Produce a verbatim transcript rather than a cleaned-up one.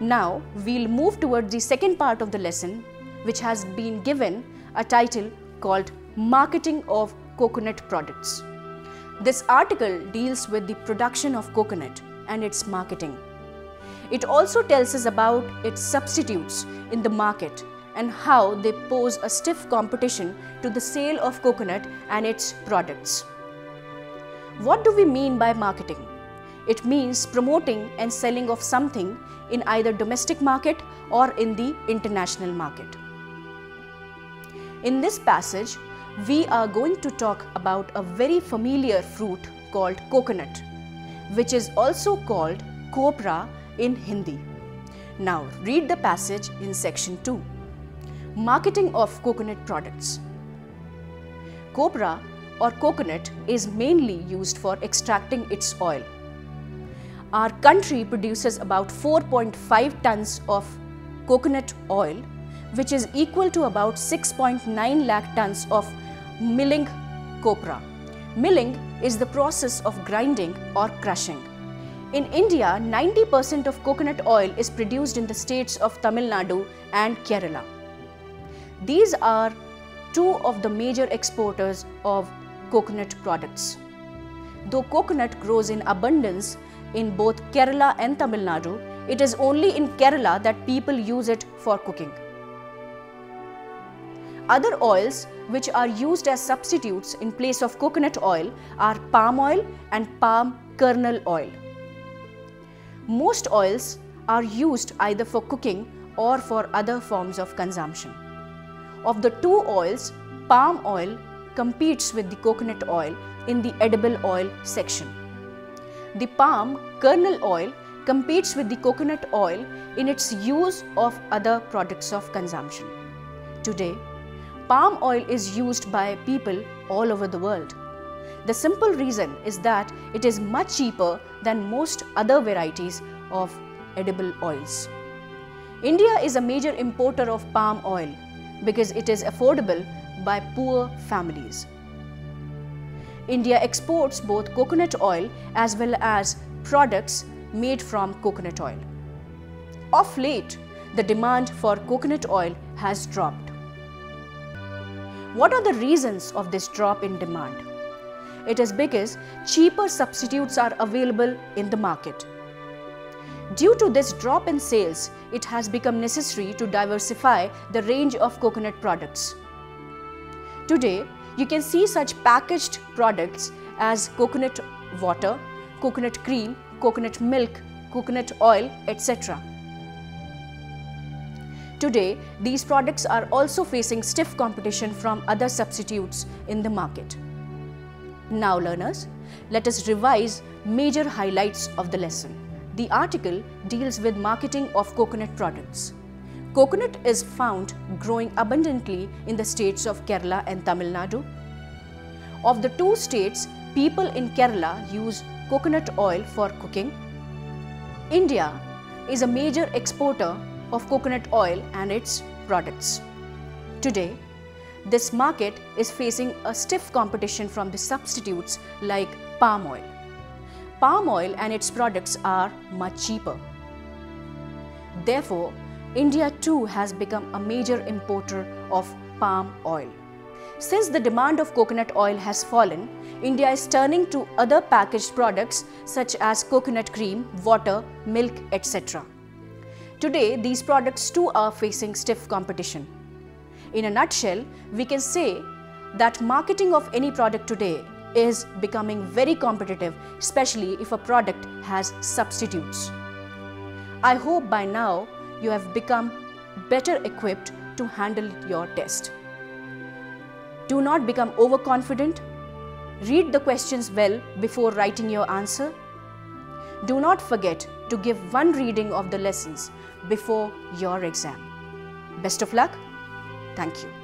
Now we'll move towards the second part of the lesson, which has been given a title called Marketing of Coconut Products. This article deals with the production of coconut and its marketing. It also tells us about its substitutes in the market and how they pose a stiff competition to the sale of coconut and its products. What do we mean by marketing? It means promoting and selling of something in either domestic market or in the international market. In this passage, we are going to talk about a very familiar fruit called coconut, which is also called Copra in Hindi. Now read the passage in section two. Marketing of coconut products. Copra or coconut is mainly used for extracting its oil. Our country produces about four point five tons of coconut oil, which is equal to about six point nine lakh tons of milling copra. Milling is the process of grinding or crushing. In India, ninety percent of coconut oil is produced in the states of Tamil Nadu and Kerala. These are two of the major exporters of coconut products. Though coconut grows in abundance in both Kerala and Tamil Nadu, it is only in Kerala that people use it for cooking. Other oils which are used as substitutes in place of coconut oil are palm oil and palm kernel oil. Most oils are used either for cooking or for other forms of consumption. Of the two oils, palm oil competes with the coconut oil in the edible oil section. The palm kernel oil competes with the coconut oil in its use of other products of consumption. Today, palm oil is used by people all over the world. The simple reason is that it is much cheaper than most other varieties of edible oils. India is a major importer of palm oil because it is affordable by poor families. India exports both coconut oil as well as products made from coconut oil. Of late, the demand for coconut oil has dropped. What are the reasons of this drop in demand? It is because cheaper substitutes are available in the market. Due to this drop in sales, it has become necessary to diversify the range of coconut products. Today, you can see such packaged products as coconut water, coconut cream, coconut milk, coconut oil, et cetera. Today, these products are also facing stiff competition from other substitutes in the market. Now, learners, let us revise major highlights of the lesson. The article deals with marketing of coconut products. Coconut is found growing abundantly in the states of Kerala and Tamil Nadu. Of the two states, people in Kerala use coconut oil for cooking. India is a major exporter of coconut oil and its products. Today, this market is facing a stiff competition from the substitutes like palm oil. Palm oil and its products are much cheaper. Therefore, India too has become a major importer of palm oil. Since the demand of coconut oil has fallen, India is turning to other packaged products such as coconut cream, water, milk, et cetera. Today, these products too are facing stiff competition. In a nutshell, we can say that marketing of any product today is becoming very competitive, especially if a product has substitutes. I hope by now you have become better equipped to handle your test. Do not become overconfident. Read the questions well before writing your answer. Do not forget to give one reading of the lessons before your exam. Best of luck. Thank you.